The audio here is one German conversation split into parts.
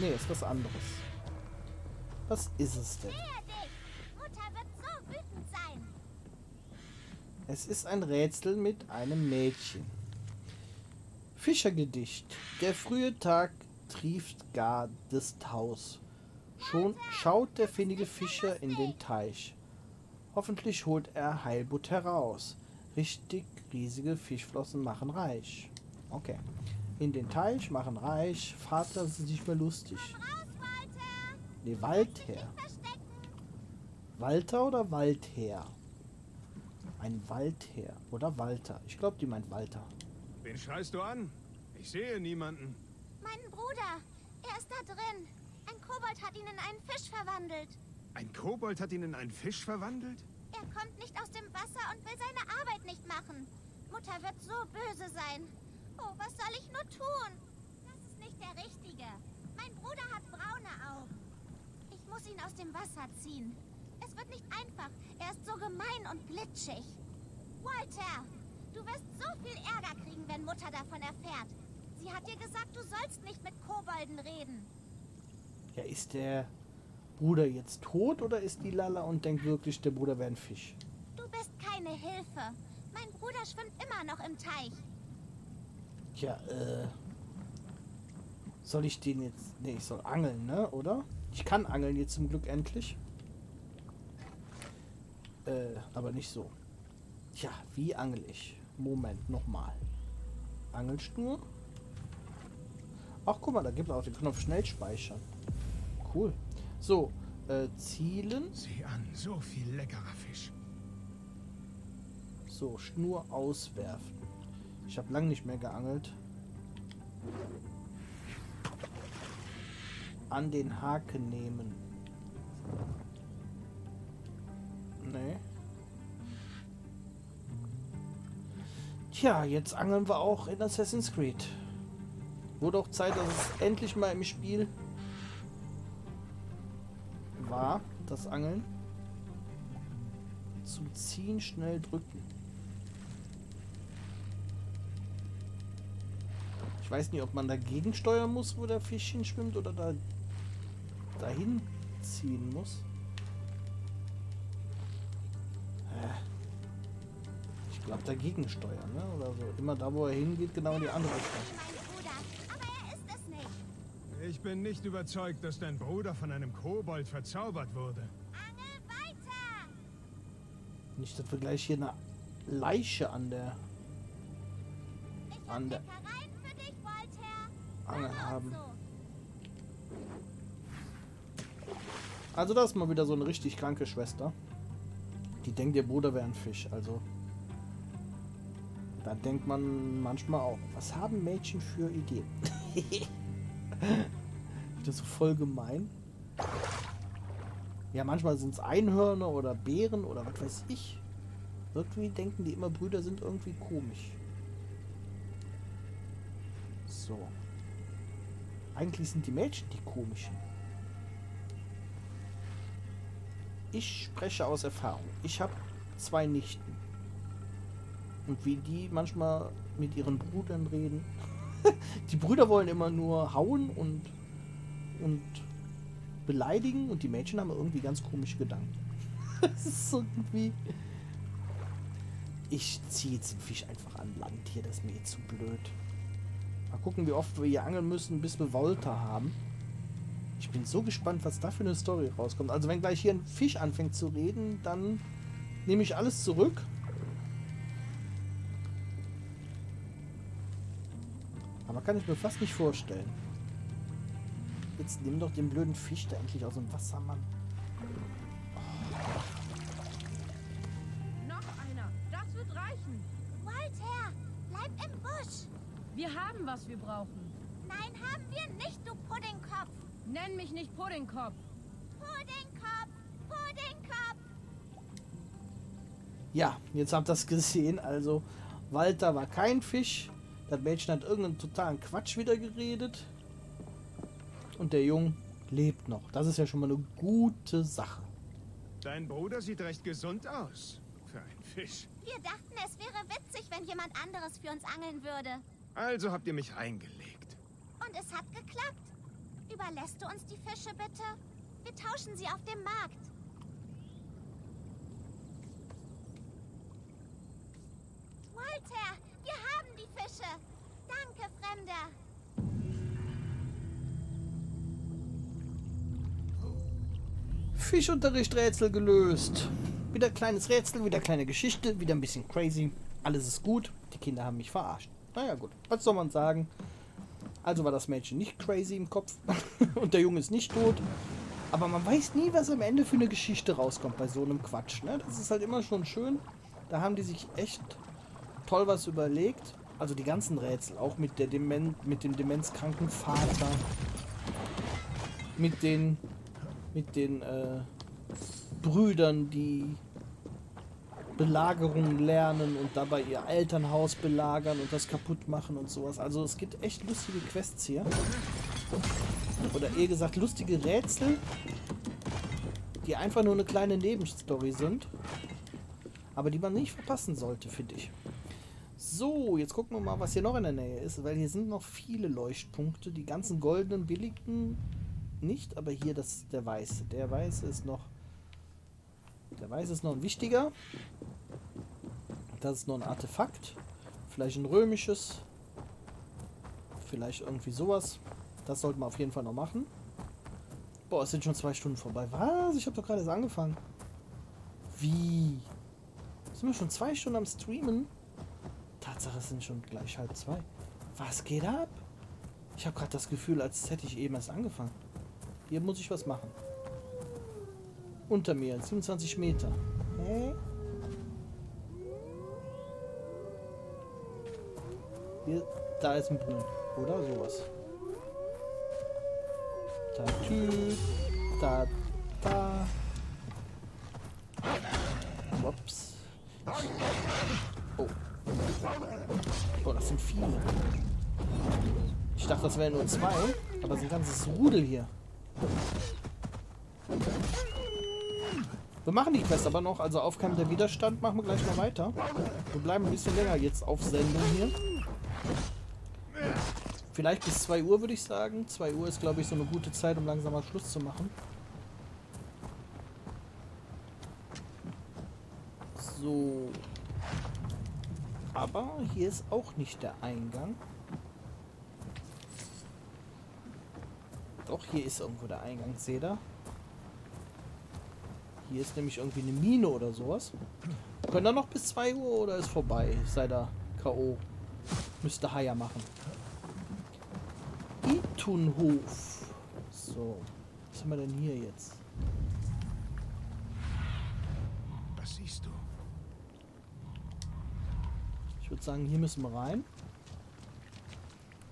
Nee, ist was anderes. Was ist es denn? Mutter wird so wütend sein. Es ist ein Rätsel mit einem Mädchen. Fischergedicht. Der frühe Tag trieft gar des Taus. Schon schaut der findige Fischer in den Teich. Hoffentlich holt er Heilbutt heraus. Richtig riesige Fischflossen machen reich. Okay. In den Teich machen reich. Vater, das ist nicht mehr lustig. Nee, Waldherr. Walter oder Waldherr? Ein Waldherr oder Walter. Ich glaube, die meint Walter. Wen schreist du an? Ich sehe niemanden. Meinen Bruder. Er ist da drin. Ein Kobold hat ihn in einen Fisch verwandelt. Ein Kobold hat ihn in einen Fisch verwandelt? Er kommt nicht aus dem Wasser und will seine Arbeit nicht machen. Mutter wird so böse sein. Oh, was soll ich nur tun? Das ist nicht der Richtige. Mein Bruder hat braune Augen. Ich muss ihn aus dem Wasser ziehen. Es wird nicht einfach. Er ist so gemein und glitschig. Walter, du wirst so viel Ärger kriegen, wenn Mutter davon erfährt. Sie hat dir gesagt, du sollst nicht mit Kobolden reden. Ja, ist der Bruder jetzt tot oder ist die Lala und denkt wirklich, der Bruder wäre ein Fisch? Du bist keine Hilfe. Mein Bruder schwimmt immer noch im Teich. Tja, soll ich den jetzt... Ne, ich soll angeln, ne? Oder? Ich kann angeln jetzt zum Glück endlich. Aber nicht so. Tja, wie angel ich? Moment, nochmal. Angelschnur. Ach, guck mal, da gibt es auch den Knopf schnell speichern. Cool. So, zielen. Sieh an, so viel leckerer Fisch. So, Schnur auswerfen. Ich habe lange nicht mehr geangelt. An den Haken nehmen. Nee. Tja, jetzt angeln wir auch in Assassin's Creed. Wurde auch Zeit, dass es endlich mal im Spiel war, das Angeln. Zum Ziehen schnell drücken. Ich weiß nicht, ob man dagegen steuern muss, wo der Fisch hinschwimmt, oder dahin ziehen muss. Ich glaube, dagegen steuern, ne? Oder so. Immer da, wo er hingeht, genau die andere Richtung. Ich bin nicht überzeugt, dass dein Bruder von einem Kobold verzaubert wurde. Angel weiter! Nicht, dass wir gleich hier eine Leiche an der Angel haben. Also das ist mal wieder so eine richtig kranke Schwester. Die denkt, ihr Bruder wäre ein Fisch. Also da denkt man manchmal auch, was haben Mädchen für Ideen? Das ist voll gemein. Ja, manchmal sind es Einhörner oder Bären oder was weiß ich. Irgendwie denken die immer, Brüder sind irgendwie komisch. So. Eigentlich sind die Mädchen die komischen. Ich spreche aus Erfahrung. Ich habe 2 Nichten. Und wie die manchmal mit ihren Brüdern reden... Die Brüder wollen immer nur hauen und beleidigen und die Mädchen haben irgendwie ganz komische Gedanken. Das ist irgendwie... Ich ziehe jetzt den Fisch einfach an Land hier, das ist mir jetzt zu blöd. Mal gucken, wie oft wir hier angeln müssen, bis wir Walter haben. Ich bin so gespannt, was da für eine Story rauskommt. Also wenn gleich hier ein Fisch anfängt zu reden, dann nehme ich alles zurück. Aber kann ich mir fast nicht vorstellen. Jetzt nimm doch den blöden Fisch da endlich aus dem Wasser, Mann. Oh. Noch einer. Das wird reichen. Walter, bleib im Busch. Wir haben, was wir brauchen. Nein, haben wir nicht, du Puddingkopf. Nenn mich nicht Puddingkopf. Puddingkopf, Puddingkopf. Ja, jetzt habt ihr das gesehen. Also, Walter war kein Fisch. Das Mädchen hat irgendeinen totalen Quatsch wieder geredet. Und der Junge lebt noch. Das ist ja schon mal eine gute Sache. Dein Bruder sieht recht gesund aus. Für einen Fisch. Wir dachten, es wäre witzig, wenn jemand anderes für uns angeln würde. Also habt ihr mich reingelegt. Und es hat geklappt. Überlässt du uns die Fische bitte? Wir tauschen sie auf dem Markt. Walter, wir haben die Fische. Danke, Fremder. Fischunterricht-Rätsel gelöst. Wieder kleines Rätsel, wieder kleine Geschichte, wieder ein bisschen crazy. Alles ist gut. Die Kinder haben mich verarscht. Naja gut, was soll man sagen? Also war das Mädchen nicht crazy im Kopf und der Junge ist nicht tot. Aber man weiß nie, was am Ende für eine Geschichte rauskommt bei so einem Quatsch. Ne? Das ist halt immer schon schön. Da haben die sich echt toll was überlegt. Also die ganzen Rätsel, auch mit dem demenzkranken Vater, mit den Brüdern, die Belagerung lernen und dabei ihr Elternhaus belagern und das kaputt machen und sowas. Also es gibt echt lustige Quests hier. Oder eher gesagt lustige Rätsel, die einfach nur eine kleine Nebenstory sind, aber die man nicht verpassen sollte, finde ich. So, jetzt gucken wir mal, was hier noch in der Nähe ist, weil hier sind noch viele Leuchtpunkte. Die ganzen goldenen, billigen nicht, aber hier das der weiße. Der weiße ist noch... Der Weiß ist noch ein wichtiger. Das ist noch ein Artefakt. Vielleicht ein römisches. Vielleicht irgendwie sowas. Das sollten wir auf jeden Fall noch machen. Boah, es sind schon 2 Stunden vorbei. Was? Ich habe doch gerade erst angefangen. Wie? Sind wir schon 2 Stunden am Streamen? Tatsache, es sind schon gleich 1:30. Was geht ab? Ich habe gerade das Gefühl, als hätte ich eben erst angefangen. Hier muss ich was machen. Unter mir, 27 Meter. Hä? Hier, da ist ein Brunnen. Oder sowas. Tatü. Da, da. Ups. Oh. Oh, das sind viele. Ich dachte, das wären nur 2. Aber es ist ein ganzes Rudel hier. Wir machen die Quest aber noch, also Aufgaben der Widerstand machen wir gleich mal weiter. Wir bleiben ein bisschen länger jetzt auf Sendung hier. Vielleicht bis 2 Uhr würde ich sagen. 2 Uhr ist, glaube ich, so eine gute Zeit, um langsam mal Schluss zu machen. So. Aber hier ist auch nicht der Eingang. Doch, hier ist irgendwo der Eingang, seht ihr? Hier ist nämlich irgendwie eine Mine oder sowas. Können da noch bis 2 Uhr oder ist vorbei? Sei da K.O. Müsste Haier machen. Itunhof. So. Was haben wir denn hier jetzt? Was siehst du? Ich würde sagen, hier müssen wir rein.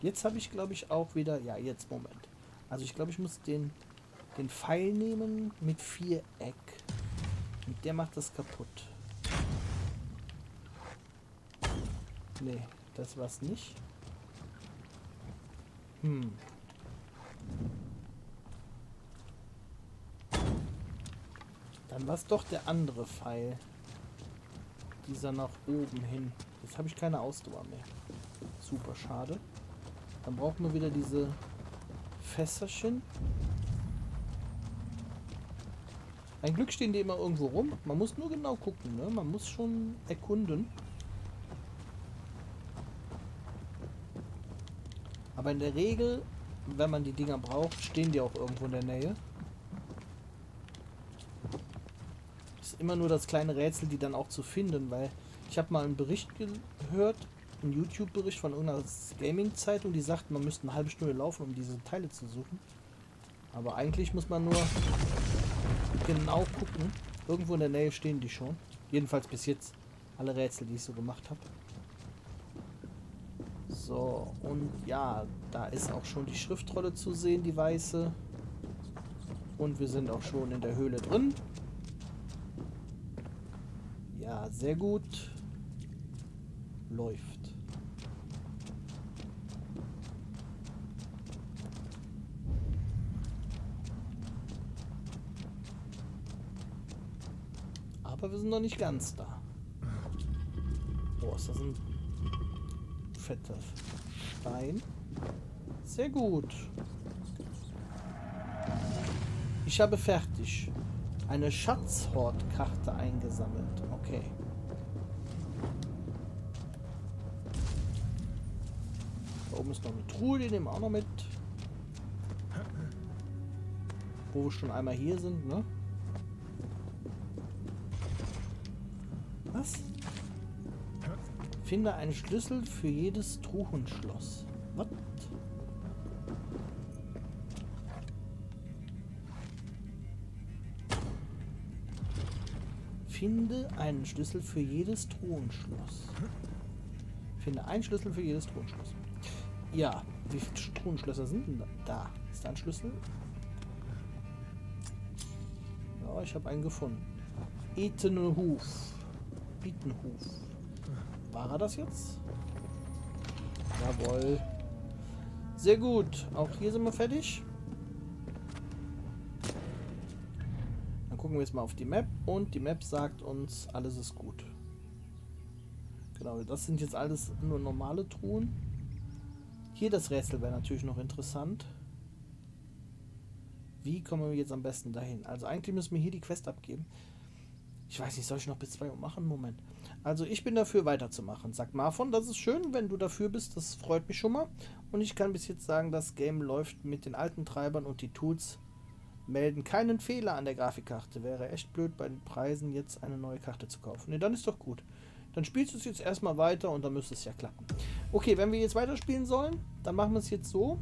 Jetzt habe ich, glaube ich, auch wieder... Ja, jetzt, Moment. Also ich glaube, ich muss den Pfeil nehmen mit Viereck. Und der macht das kaputt. Nee, das war's nicht. Hm. Dann war's doch der andere Pfeil. Dieser nach oben hin. Jetzt habe ich keine Ausdauer mehr. Super schade. Dann brauchen wir wieder diese Fässerchen. Ein Glück stehen die immer irgendwo rum. Man muss nur genau gucken, ne? Man muss schon erkunden. Aber in der Regel, wenn man die Dinger braucht, stehen die auch irgendwo in der Nähe. Ist immer nur das kleine Rätsel, die dann auch zu finden, weil ich habe mal einen Bericht gehört, einen YouTube-Bericht von irgendeiner Gaming-Zeitung, die sagt, man müsste eine halbe Stunde laufen, um diese Teile zu suchen. Aber eigentlich muss man nur... genau gucken. Irgendwo in der Nähe stehen die schon. Jedenfalls bis jetzt. Alle Rätsel, die ich so gemacht habe. So, und ja, da ist auch schon die Schriftrolle zu sehen, die weiße. Und wir sind auch schon in der Höhle drin. Ja, sehr gut. Läuft. Aber wir sind noch nicht ganz da. Boah, ist das ein fetter Stein. Sehr gut. Ich habe fertig. Eine Schatzhortkarte eingesammelt. Okay. Da oben ist noch eine Truhe, die nehmen wir auch noch mit. Wo wir schon einmal hier sind, ne? Was? Finde einen Schlüssel für jedes Truhenschloss. Was? Finde einen Schlüssel für jedes Truhenschloss. Finde einen Schlüssel für jedes Truhenschloss. Ja, wie viele Truhenschlösser sind denn da? Da ist da ein Schlüssel. Ja, ich habe einen gefunden. Etenhof. Bietenhof. War er das jetzt? Jawohl. Sehr gut. Auch hier sind wir fertig. Dann gucken wir jetzt mal auf die Map. Und die Map sagt uns, alles ist gut. Genau, das sind jetzt alles nur normale Truhen. Hier das Rätsel wäre natürlich noch interessant. Wie kommen wir jetzt am besten dahin? Also eigentlich müssen wir hier die Quest abgeben. Ich weiß nicht, soll ich noch bis 2 Uhr machen? Moment. Also ich bin dafür, weiterzumachen. Sagt Marfon, das ist schön, wenn du dafür bist. Das freut mich schon mal. Und ich kann bis jetzt sagen, das Game läuft mit den alten Treibern und die Tools melden keinen Fehler an der Grafikkarte. Wäre echt blöd, bei den Preisen jetzt eine neue Karte zu kaufen. Ne, dann ist doch gut. Dann spielst du es jetzt erstmal weiter und dann müsste es ja klappen. Okay, wenn wir jetzt weiterspielen sollen, dann machen wir es jetzt so.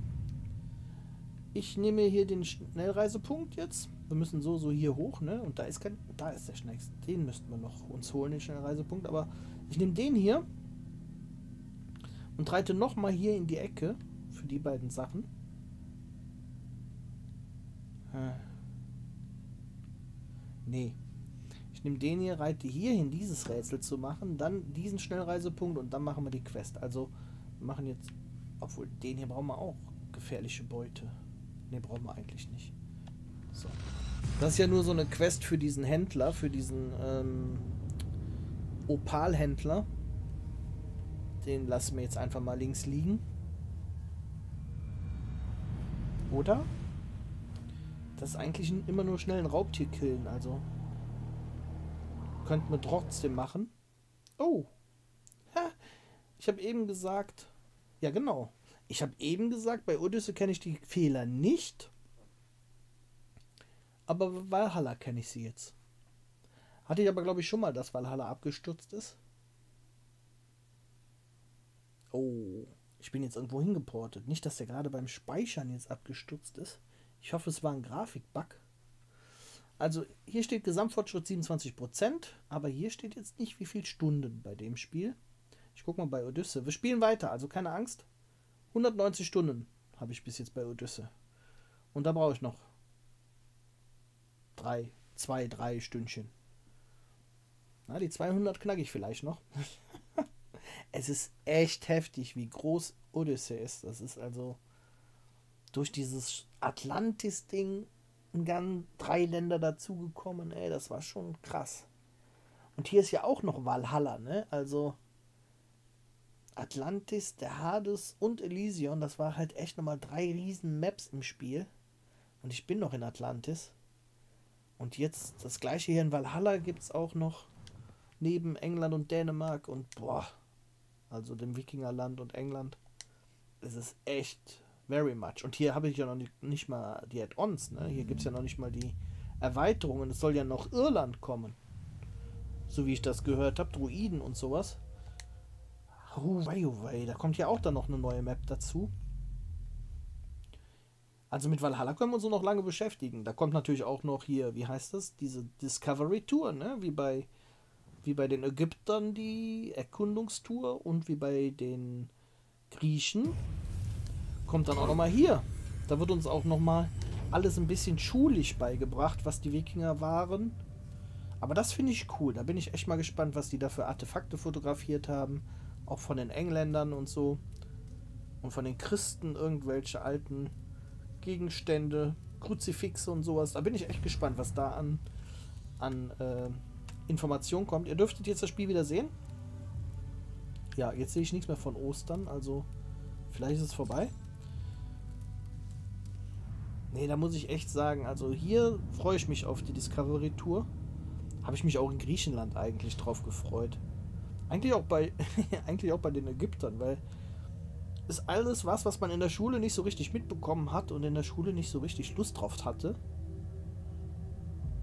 Ich nehme hier den Schnellreisepunkt jetzt. Wir müssen so hier hoch, ne? Und da ist kein... Da ist der schnellste. Den müssten wir noch uns holen, den Schnellreisepunkt. Aber ich nehme den hier und reite nochmal hier in die Ecke für die beiden Sachen. Nee. Ich nehme den hier, reite hierhin, dieses Rätsel zu machen, dann diesen Schnellreisepunkt und dann machen wir die Quest. Also wir machen jetzt... Obwohl, den hier brauchen wir auch. Gefährliche Beute. Ne, brauchen wir eigentlich nicht. So. Das ist ja nur so eine Quest für diesen Händler, für diesen Opalhändler. Den lassen wir jetzt einfach mal links liegen. Oder? Das ist eigentlich immer nur schnell ein Raubtier killen, also. Könnten wir trotzdem machen. Oh! Ha. Ich habe eben gesagt. Ja, genau. Ich habe eben gesagt, bei Odyssey kenne ich die Fehler nicht. Aber bei Valhalla kenne ich sie jetzt. Hatte ich aber, glaube ich, schon mal, dass Valhalla abgestürzt ist. Oh, ich bin jetzt irgendwo hingeportet. Nicht, dass der gerade beim Speichern jetzt abgestürzt ist. Ich hoffe, es war ein Grafikbug. Also, hier steht Gesamtfortschritt 27%. Aber hier steht jetzt nicht, wie viele Stunden bei dem Spiel. Ich gucke mal bei Odyssey. Wir spielen weiter, also keine Angst. 190 Stunden habe ich bis jetzt bei Odyssey. Und da brauche ich noch 3 Stündchen. Na, die 200 knacke ich vielleicht noch. Es ist echt heftig, wie groß Odyssey ist. Das ist also durch dieses Atlantis-Ding ganz 3 Länder dazugekommen. Ey, das war schon krass. Und hier ist ja auch noch Valhalla, ne? Also Atlantis, der Hades und Elysion. Das war halt echt nochmal 3 riesen Maps im Spiel. Und ich bin noch in Atlantis. Und jetzt das gleiche hier in Valhalla gibt es auch noch neben England und Dänemark und boah, also dem Wikingerland und England. Es ist echt very much. Und hier habe ich ja noch nicht mal die Add-ons, ne? Hier gibt es ja noch nicht mal die Erweiterungen. Es soll ja noch Irland kommen. So wie ich das gehört habe, Druiden und sowas. Huawei, da kommt ja auch dann noch eine neue Map dazu. Also mit Valhalla können wir uns so noch lange beschäftigen. Da kommt natürlich auch noch hier, wie heißt das? Diese Discovery Tour, ne? Wie bei den Ägyptern die Erkundungstour und wie bei den Griechen kommt dann auch nochmal hier. Da wird uns auch nochmal alles ein bisschen schulisch beigebracht, was die Wikinger waren. Aber das finde ich cool. Da bin ich echt mal gespannt, was die da für Artefakte fotografiert haben. Auch von den Engländern und so. Und von den Christen irgendwelche alten Gegenstände, Kruzifixe und sowas. Da bin ich echt gespannt, was da an Informationen kommt. Ihr dürftet jetzt das Spiel wieder sehen. Ja, jetzt sehe ich nichts mehr von Ostern, also vielleicht ist es vorbei. Nee, da muss ich echt sagen, also hier freue ich mich auf die Discovery Tour. Habe ich mich auch in Griechenland eigentlich drauf gefreut. Eigentlich auch bei, eigentlich auch bei den Ägyptern, weil ist alles was, was man in der Schule nicht so richtig mitbekommen hat und in der Schule nicht so richtig Lust drauf hatte.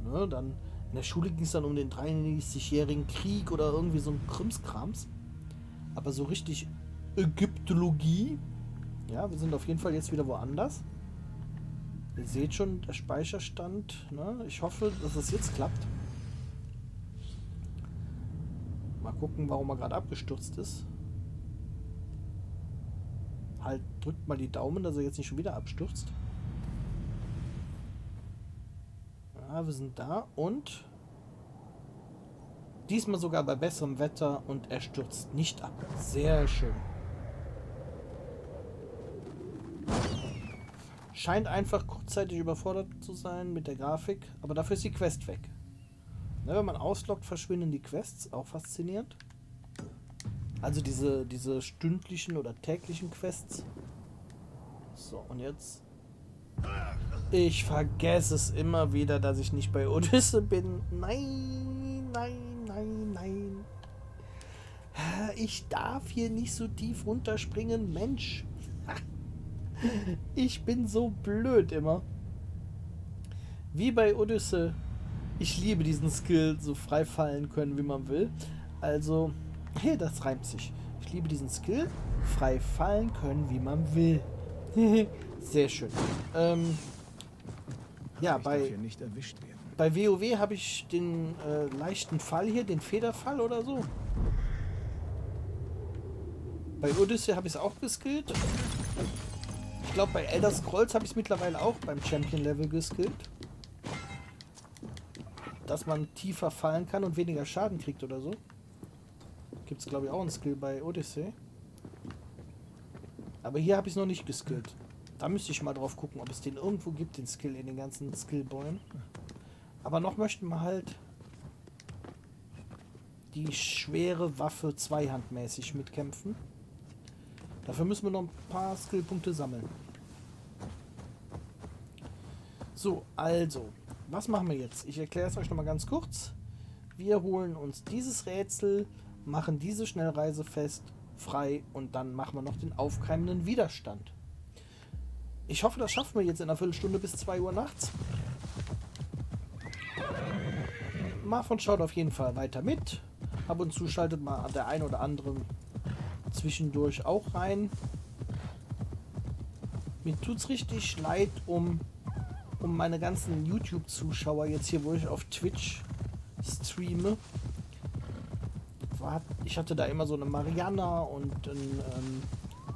Ne, dann in der Schule ging es dann um den 33-jährigen Krieg oder irgendwie so ein Krimskrams. Aber so richtig Ägyptologie, ja, wir sind auf jeden Fall jetzt wieder woanders. Ihr seht schon, der Speicherstand, ne? Ich hoffe, dass das jetzt klappt. Mal gucken, warum er gerade abgestürzt ist. Halt, drückt mal die Daumen, dass er jetzt nicht schon wieder abstürzt. Ja, wir sind da und diesmal sogar bei besserem Wetter und er stürzt nicht ab. Sehr schön. Scheint einfach kurzzeitig überfordert zu sein mit der Grafik, aber dafür ist die Quest weg. Na, wenn man ausloggt, verschwinden die Quests, auch faszinierend. Also diese stündlichen oder täglichen Quests. So, und jetzt... Ich vergesse es immer wieder, dass ich nicht bei Odyssey bin. Nein, nein, nein, nein. Ich darf hier nicht so tief runterspringen, Mensch. Ich bin so blöd immer. Wie bei Odyssey. Ich liebe diesen Skill, so frei fallen können, wie man will. Also, hey, das reimt sich. Ich liebe diesen Skill, frei fallen können, wie man will. Sehr schön. Ja, bei WoW habe ich den leichten Fall hier, den Federfall oder so. Bei Odyssey habe ich es auch geskillt. Ich glaube, bei Elder Scrolls habe ich es mittlerweile auch beim Champion-Level geskillt. Dass man tiefer fallen kann und weniger Schaden kriegt oder so. Gibt es, glaube ich, auch einen Skill bei Odyssey. Aber hier habe ich es noch nicht geskillt. Da müsste ich mal drauf gucken, ob es den irgendwo gibt, den Skill, in den ganzen Skillbäumen. Aber noch möchten wir halt die schwere Waffe zweihandmäßig mitkämpfen. Dafür müssen wir noch ein paar Skillpunkte sammeln. So, also, was machen wir jetzt? Ich erkläre es euch nochmal ganz kurz. Wir holen uns dieses Rätsel, machen diese Schnellreise fest, frei und dann machen wir noch den aufkeimenden Widerstand. Ich hoffe, das schaffen wir jetzt in einer Viertelstunde bis 2 Uhr nachts. Marvon schaut auf jeden Fall weiter mit. Ab und zu schaltet mal der ein oder andere zwischendurch auch rein. Mir tut's richtig leid um meine ganzen YouTube-Zuschauer jetzt hier, wo ich auf Twitch streame. Ich hatte da immer so eine Mariana und einen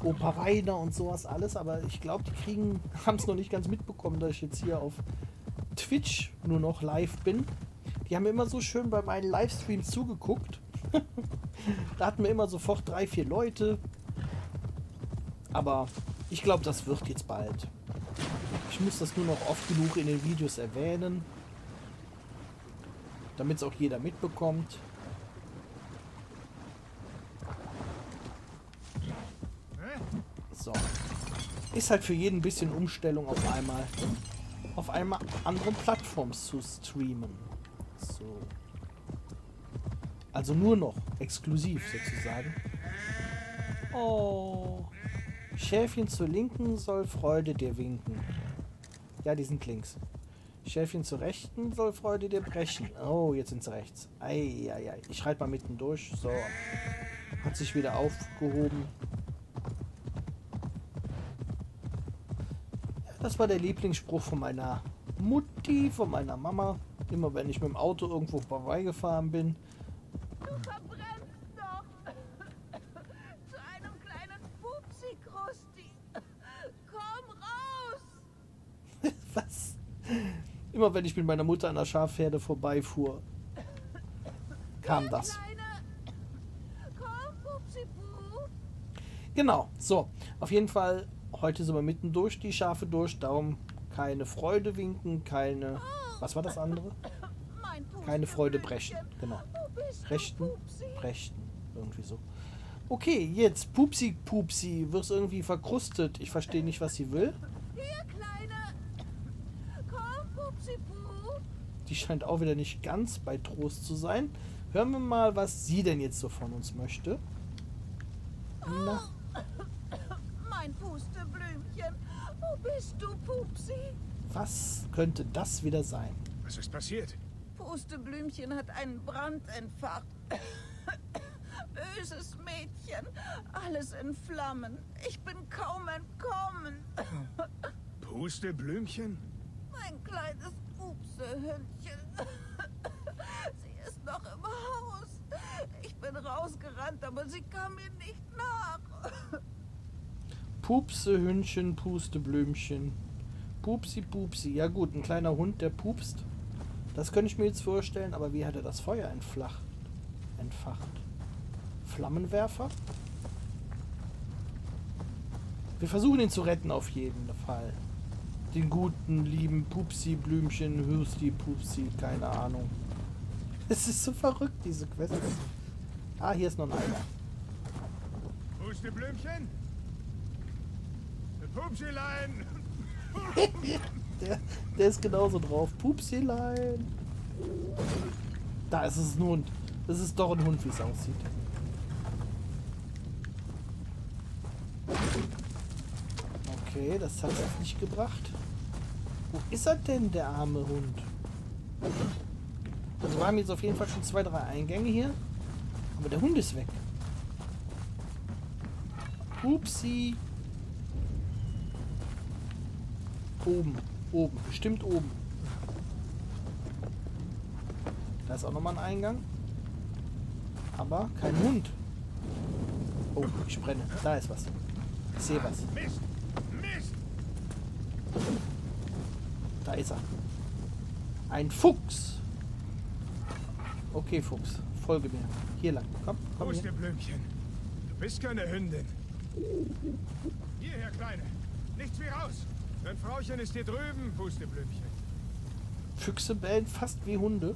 Opa Rainer und sowas alles, aber ich glaube, die haben es noch nicht ganz mitbekommen, dass ich jetzt hier auf Twitch nur noch live bin. Die haben immer so schön bei meinen Livestreams zugeguckt. Da hatten wir immer sofort 3, 4 Leute. Aber ich glaube, das wird jetzt bald. Ich muss das nur noch oft genug in den Videos erwähnen, damit es auch jeder mitbekommt. So. Ist halt für jeden ein bisschen Umstellung, auf einmal andere Plattformen zu streamen. So. Also nur noch exklusiv sozusagen. Oh. Schäfchen zur Linken soll Freude dir winken. Ja, die sind links. Schäfchen zur Rechten soll Freude dir brechen. Oh, jetzt sind sie rechts. Eieiei. Ich reite mal mitten durch. So. Hat sich wieder aufgehoben. Ja, das war der Lieblingsspruch von meiner Mutti, von meiner Mama. Immer wenn ich mit dem Auto irgendwo vorbeigefahren bin. Du verbrennst doch! Zu einem kleinen Pupsi, Krusti! Komm raus! Was? Immer wenn ich mit meiner Mutter an der Schafherde vorbeifuhr, kam das. Komm, Pupsi, Pup. Genau, so. Auf jeden Fall, heute sind wir mitten durch die Schafe durch. Darum keine Freude winken, keine... Was war das andere? Keine Freude brechen, genau. Rechten. Irgendwie so. Okay, jetzt. Pupsi, Pupsi. Wirst irgendwie verkrustet. Ich verstehe nicht, was sie will. Hier, Kleine. Die scheint auch wieder nicht ganz bei Trost zu sein. Hören wir mal, was sie denn jetzt so von uns möchte. Na? Mein Pusteblumenchen, wo bist du, Pupsi? Was könnte das wieder sein? Was ist passiert? Pusteblümchen hat einen Brand entfacht. Böses Mädchen, alles in Flammen. Ich bin kaum entkommen. Pusteblümchen? Mein kleines Pupsehündchen. Sie ist noch im Haus. Ich bin rausgerannt, aber sie kam mir nicht nach. Pupsehündchen, Pusteblümchen. Pupsi, Pupsi. Ja gut, ein kleiner Hund, der pupst. Das könnte ich mir jetzt vorstellen, aber wie hat er das Feuer entflacht? Entfacht? Flammenwerfer? Wir versuchen ihn zu retten auf jeden Fall. Den guten, lieben Pupsi, Blümchen, Hürsti, Pupsi, keine Ahnung. Es ist so verrückt, diese Quest. Ah, hier ist noch einer. Pupsi, Blümchen? Pupsilein! Der ist genauso drauf. Pupsilein. Da ist es ein Hund. Das ist doch ein Hund, wie es aussieht. Okay, das hat es nicht gebracht. Wo ist er denn, der arme Hund? Also wir haben jetzt auf jeden Fall schon 2, 3 Eingänge hier. Aber der Hund ist weg. Pupsi. Oben. Oben, bestimmt oben. Da ist auch nochmal ein Eingang. Aber kein Hund. Oh, ich brenne. Da ist was. Ich sehe was. Mist! Mist! Da ist er. Ein Fuchs! Okay, Fuchs. Folge mir. Hier lang. Komm, komm. Wo ist der Blümchen? Du bist keine Hündin. Hierher, Kleine. Nichts wie raus! Dein Frauchen ist hier drüben, Pusteblümchen. Füchse bellen fast wie Hunde.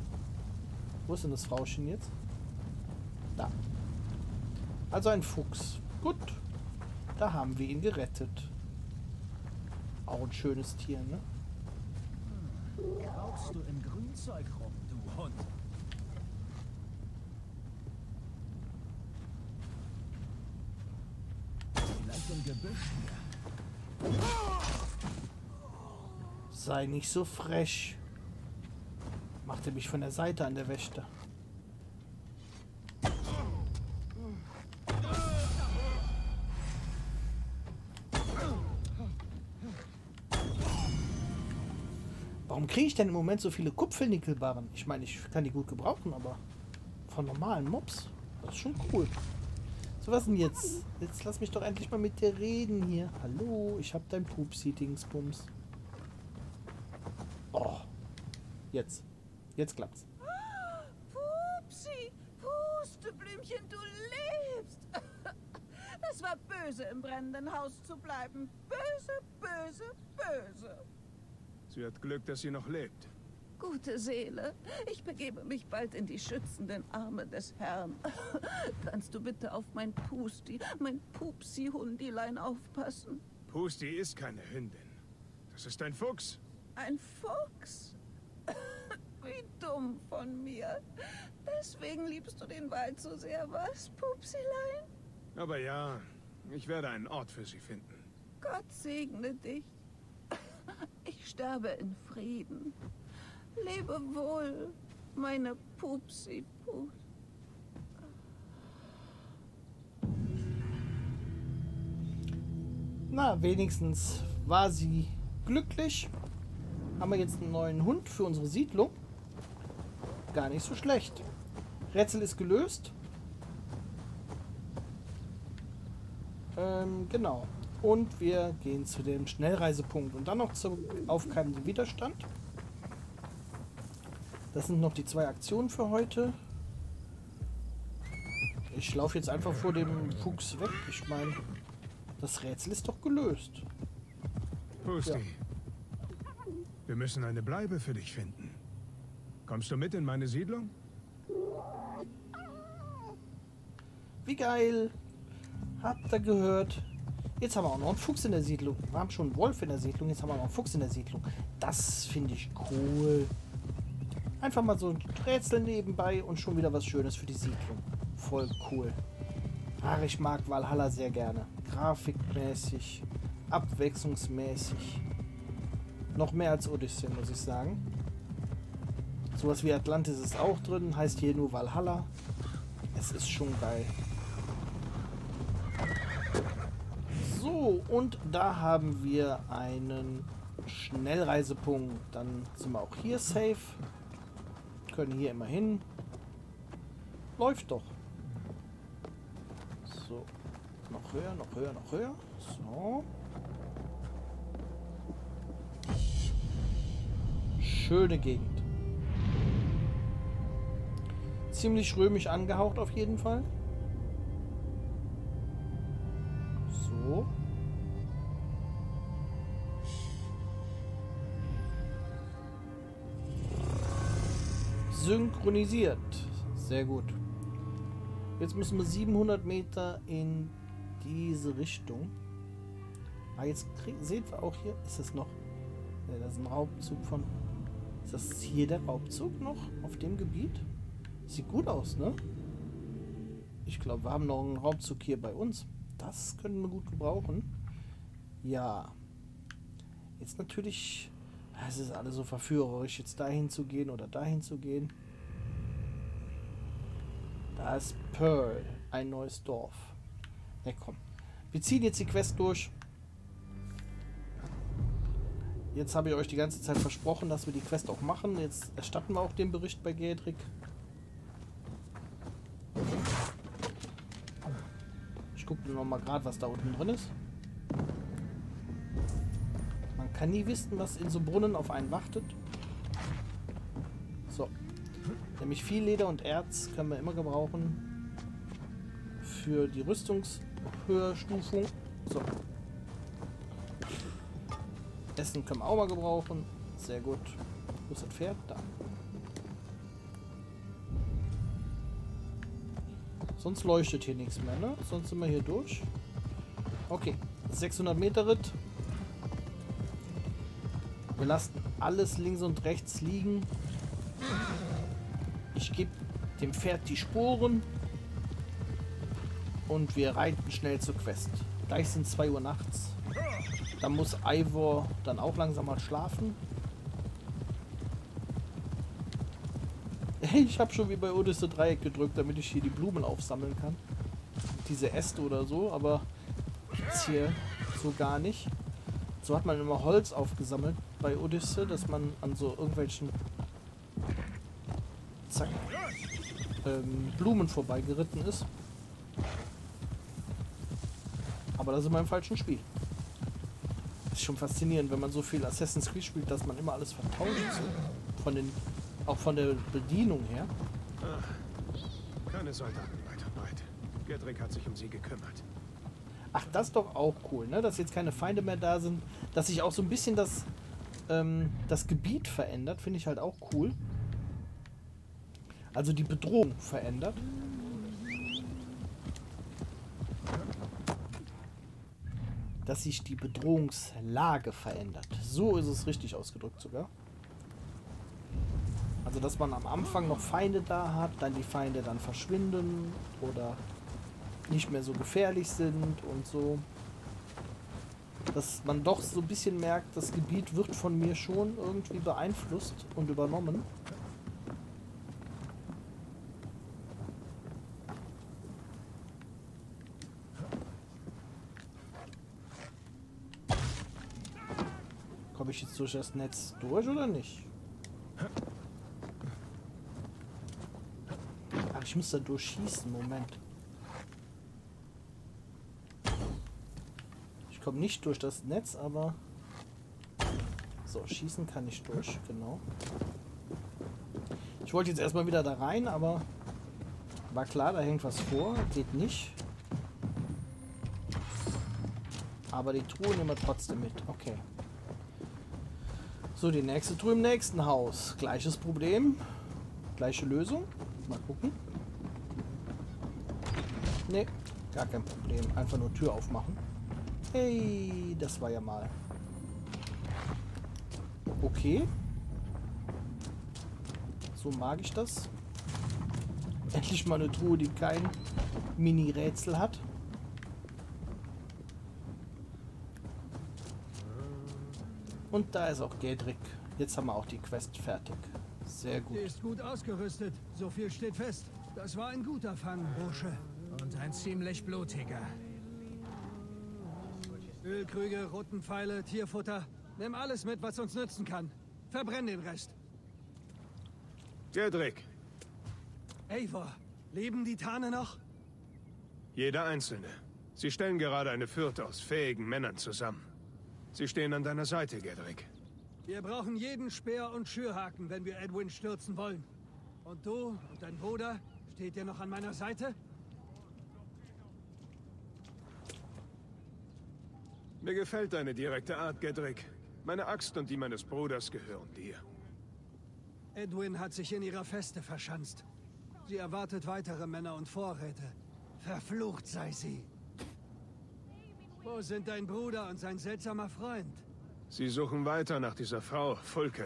Wo ist denn das Frauchen jetzt? Da. Also ein Fuchs. Gut. Da haben wir ihn gerettet. Auch ein schönes Tier, ne? Kraulst du im Grünzeug rum, du Hund? Vielleicht im Gebüsch hier. Sei nicht so frech. Macht er mich von der Seite an, der Wächter. Warum kriege ich denn im Moment so viele Kupfernickelbarren? Ich meine, ich kann die gut gebrauchen, aber von normalen Mobs? Das ist schon cool. So, was denn jetzt? Jetzt lass mich doch endlich mal mit dir reden hier. Hallo, ich hab dein Pupsi-Dingsbums. Oh. Jetzt. Jetzt klappt's. Pupsi, Pusteblümchen, du lebst. Es war böse, im brennenden Haus zu bleiben. Böse, böse, böse. Sie hat Glück, dass sie noch lebt. Gute Seele, ich begebe mich bald in die schützenden Arme des Herrn. Kannst du bitte auf mein Pusti, mein Pupsi-Hundilein aufpassen? Pusti ist keine Hündin. Das ist ein Fuchs. Ein Fuchs? Wie dumm von mir. Deswegen liebst du den Wald so sehr, was, Pupsilein? Aber ja, ich werde einen Ort für sie finden. Gott segne dich. Ich sterbe in Frieden. Lebe wohl, meine Pupsi-Pus. Na, wenigstens war sie glücklich. Haben wir jetzt einen neuen Hund für unsere Siedlung. Gar nicht so schlecht. Rätsel ist gelöst. Genau. Und wir gehen zu dem Schnellreisepunkt. Und dann noch zum aufkeimenden Widerstand. Das sind noch die 2 Aktionen für heute. Ich laufe jetzt einfach vor dem Fuchs weg. Ich meine, das Rätsel ist doch gelöst. Pusti. Ja. Wir müssen eine Bleibe für dich finden. Kommst du mit in meine Siedlung? Wie geil! Habt ihr gehört? Jetzt haben wir auch noch einen Fuchs in der Siedlung. Wir haben schon einen Wolf in der Siedlung, jetzt haben wir noch einen Fuchs in der Siedlung. Das finde ich cool. Einfach mal so ein Rätsel nebenbei und schon wieder was Schönes für die Siedlung. Voll cool. Ach, ich mag Valhalla sehr gerne. Grafikmäßig, abwechslungsmäßig. Noch mehr als Odyssey, muss ich sagen. Sowas wie Atlantis ist auch drin, heißt hier nur Valhalla. Es ist schon geil. So, und da haben wir einen Schnellreisepunkt. Dann sind wir auch hier safe. Können hier immer hin. Läuft doch. So, noch höher, noch höher, noch höher. So. Schöne Gegend. Ziemlich römisch angehaucht auf jeden Fall. So. Synchronisiert. Sehr gut. Jetzt müssen wir 700 Meter in diese Richtung. Ah, jetzt seht wir auch hier, ist das noch... Ja, das ist ein Raubzug von... Ist das hier der Raubzug noch auf dem Gebiet? Sieht gut aus, ne? Ich glaube, wir haben noch einen Raubzug hier bei uns. Das können wir gut gebrauchen. Ja. Jetzt natürlich... Es ist alles so verführerisch, jetzt dahin zu gehen oder dahin zu gehen. Da ist Pearl. Ein neues Dorf. Na komm. Wir ziehen jetzt die Quest durch. Jetzt habe ich euch die ganze Zeit versprochen, dass wir die Quest auch machen. Jetzt erstatten wir auch den Bericht bei Gedrick. Ich gucke nur noch mal gerade, was da unten drin ist. Man kann nie wissen, was in so Brunnen auf einen wartet. So. Nämlich viel Leder und Erz können wir immer gebrauchen. Für die Rüstungshöherstufung. So. Essen können wir auch mal gebrauchen. Sehr gut. Wo ist das Pferd? Da. Sonst leuchtet hier nichts mehr, ne? Sonst sind wir hier durch. Okay. 600 Meter Ritt. Wir lassen alles links und rechts liegen. Ich gebe dem Pferd die Sporen. Und wir reiten schnell zur Quest. Gleich sind 2 Uhr nachts. Da muss Eivor dann auch langsam mal schlafen. Ich habe schon wie bei Odyssey Dreieck gedrückt, damit ich hier die Blumen aufsammeln kann. Diese Äste oder so, aber gibt's hier so gar nicht. So hat man immer Holz aufgesammelt bei Odyssey, dass man an so irgendwelchen zack, Blumen vorbeigeritten ist. Aber da sind wir im falschen Spiel. Ist schon faszinierend, wenn man so viel Assassin's Creed spielt, dass man immer alles vertauscht. So. Auch von der Bedienung her. Ach, keine Soldatenleiterarbeit. Gedrick hat sich um sie gekümmert. Ach, das ist doch auch cool, ne? Dass jetzt keine Feinde mehr da sind. Dass sich auch so ein bisschen das Gebiet verändert, finde ich halt auch cool. Also die Bedrohung verändert. Dass sich die Bedrohungslage verändert. So ist es richtig ausgedrückt sogar. Also dass man am Anfang noch Feinde da hat, dann die Feinde dann verschwinden oder nicht mehr so gefährlich sind und so. Dass man doch so ein bisschen merkt, das Gebiet wird von mir schon irgendwie beeinflusst und übernommen. Komme ich jetzt durch das Netz durch oder nicht? Ach, ich muss da durchschießen. Moment. Ich komme nicht durch das Netz, aber... So, schießen kann ich durch, genau. Ich wollte jetzt erstmal wieder da rein, aber... War klar, da hängt was vor. Geht nicht. Aber die Truhe nehmen wir trotzdem mit. Okay. So, die nächste Truhe im nächsten Haus. Gleiches Problem. Gleiche Lösung. Mal gucken. Ne, gar kein Problem. Einfach nur Tür aufmachen. Hey, das war ja mal. Okay. So mag ich das. Endlich mal eine Truhe, die kein Mini-Rätsel hat. Und da ist auch Gedrick. Jetzt haben wir auch die Quest fertig. Sehr gut. Sie ist gut ausgerüstet. So viel steht fest. Das war ein guter Fang, Bursche. Und ein ziemlich blutiger. Ölkrüge, Rottenpfeile, Tierfutter. Nimm alles mit, was uns nützen kann. Verbrenn den Rest. Gedrick. Eivor, leben die Tane noch? Jeder einzelne. Sie stellen gerade eine Fürth aus fähigen Männern zusammen. Sie stehen an deiner Seite, Gedrick. Wir brauchen jeden Speer und Schürhaken, wenn wir Edwin stürzen wollen. Und du und dein Bruder, steht ihr noch an meiner Seite? Mir gefällt deine direkte Art, Gedrick. Meine Axt und die meines Bruders gehören dir. Edwin hat sich in ihrer Feste verschanzt. Sie erwartet weitere Männer und Vorräte. Verflucht sei sie. Wo sind dein Bruder und sein seltsamer Freund? Sie suchen weiter nach dieser Frau, Fulke.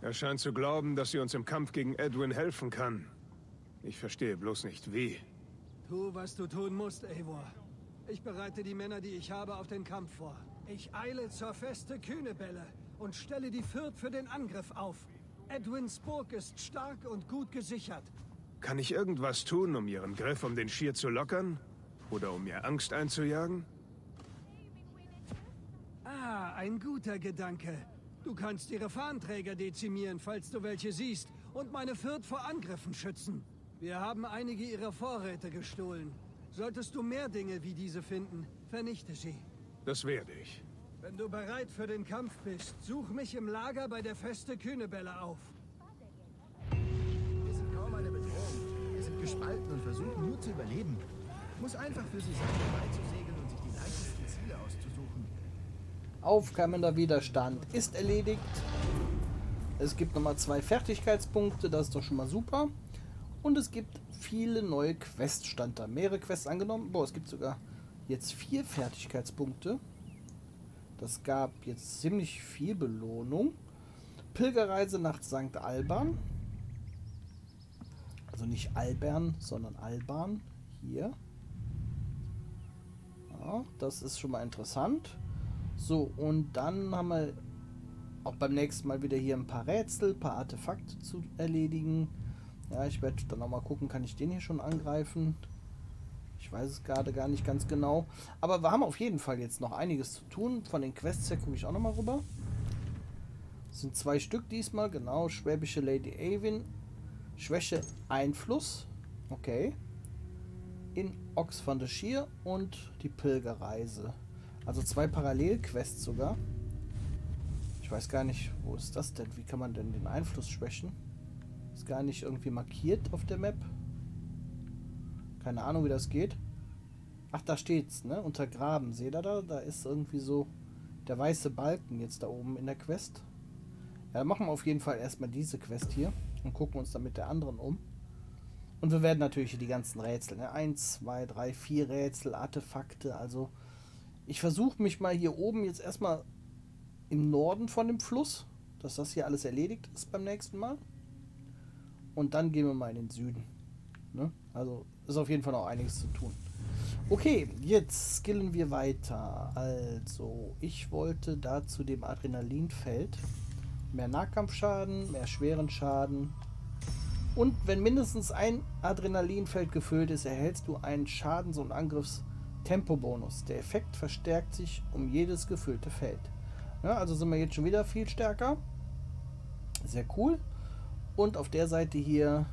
Er scheint zu glauben, dass sie uns im Kampf gegen Edwin helfen kann. Ich verstehe bloß nicht, wie. Tu, was du tun musst, Eivor. Ich bereite die Männer, die ich habe, auf den Kampf vor. Ich eile zur Feste Kühnebälle und stelle die Fürth für den Angriff auf. Edwins Burg ist stark und gut gesichert. Kann ich irgendwas tun, um ihren Griff um den Schier zu lockern? Oder um ihr Angst einzujagen? Ah, ein guter Gedanke. Du kannst ihre Fahnenträger dezimieren, falls du welche siehst, und meine Fürth vor Angriffen schützen. Wir haben einige ihrer Vorräte gestohlen. Solltest du mehr Dinge wie diese finden, vernichte sie. Das werde ich. Wenn du bereit für den Kampf bist, such mich im Lager bei der Feste Kühnebälle auf. Wir sind kaum eine Bedrohung. Wir sind gespalten und versuchen nur zu überleben. Muss einfach für sie sein, vorbeizusegeln und sich die leichtesten Ziele auszusuchen. Aufkommender Widerstand ist erledigt. Es gibt nochmal 2 Fertigkeitspunkte, das ist doch schon mal super. Und es gibt viele neue Quests, stand da. Mehrere Quests angenommen. Boah, es gibt sogar jetzt 4 Fertigkeitspunkte. Das gab jetzt ziemlich viel Belohnung. Pilgerreise nach St. Alban. Also nicht Albern, sondern Alban. Hier. Ja, das ist schon mal interessant. So, und dann haben wir auch beim nächsten Mal wieder hier ein paar Rätsel, ein paar Artefakte zu erledigen. Ja, ich werde dann auch mal gucken, kann ich den hier schon angreifen? Ich weiß es gerade gar nicht ganz genau. Aber wir haben auf jeden Fall jetzt noch einiges zu tun. Von den Quests her gucke ich auch nochmal rüber. Es sind 2 Stück diesmal, genau. Schwäbische Lady Eivor. Schwäche Einfluss. Okay. In Oxfordshire und die Pilgerreise. Also 2 Parallelquests sogar. Ich weiß gar nicht, wo ist das denn? Wie kann man denn den Einfluss schwächen? Ist gar nicht irgendwie markiert auf der Map. Keine Ahnung, wie das geht. Ach, da steht's, ne? Untergraben. Seht ihr da? Da ist irgendwie so der weiße Balken jetzt da oben in der Quest. Ja, dann machen wir auf jeden Fall erstmal diese Quest hier und gucken uns dann mit der anderen um. Und wir werden natürlich die ganzen Rätsel, ne? 1, 2, 3, 4 Rätsel, Artefakte, also ich versuche mich mal hier oben jetzt erstmal im Norden von dem Fluss, dass das hier alles erledigt ist beim nächsten Mal. Und dann gehen wir mal in den Süden. Ne? Also ist auf jeden Fall noch einiges zu tun. Okay, jetzt skillen wir weiter. Also, ich wollte da zu dem Adrenalinfeld mehr Nahkampfschaden, mehr schweren Schaden. Und wenn mindestens ein Adrenalinfeld gefüllt ist, erhältst du einen Schadens- und Angriffstempobonus. Der Effekt verstärkt sich um jedes gefüllte Feld. Ja, also sind wir jetzt schon wieder viel stärker. Sehr cool. Und auf der Seite hier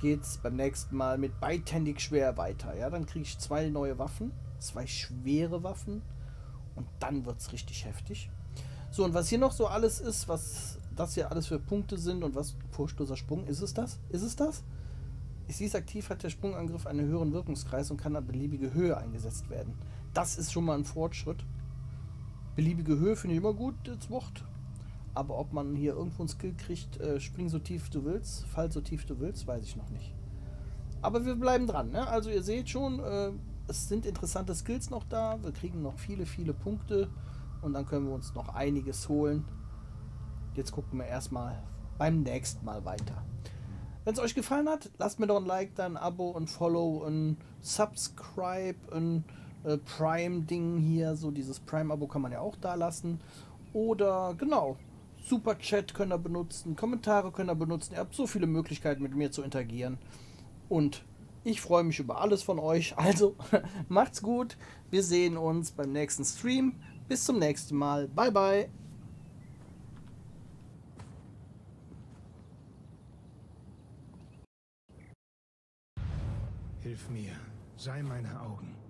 geht's beim nächsten Mal mit beidhändig schwer weiter. Ja, dann kriege ich 2 neue Waffen, 2 schwere Waffen und dann wird's richtig heftig. So, und was hier noch so alles ist, was das hier alles für Punkte sind und was furchtloser Sprung, ist es das? Ist es das? Ist dies aktiv, hat der Sprungangriff einen höheren Wirkungskreis und kann an beliebige Höhe eingesetzt werden. Das ist schon mal ein Fortschritt. Beliebige Höhe finde ich immer gut, das Wort. Aber ob man hier irgendwo einen Skill kriegt, spring so tief du willst, fall so tief du willst, weiß ich noch nicht. Aber wir bleiben dran, ne? Also ihr seht schon, es sind interessante Skills noch da. Wir kriegen noch viele, viele Punkte. Und dann können wir uns noch einiges holen. Jetzt gucken wir erstmal beim nächsten Mal weiter. Wenn es euch gefallen hat, lasst mir doch ein Like, dann ein Abo, ein Follow, ein Subscribe, ein Prime-Ding hier. So dieses Prime-Abo kann man ja auch da lassen. Oder genau, Super-Chat könnt ihr benutzen, Kommentare könnt ihr benutzen. Ihr habt so viele Möglichkeiten, mit mir zu interagieren. Und ich freue mich über alles von euch. Also macht's gut. Wir sehen uns beim nächsten Stream. Bis zum nächsten Mal. Bye, bye. Hilf mir, sei meine Augen.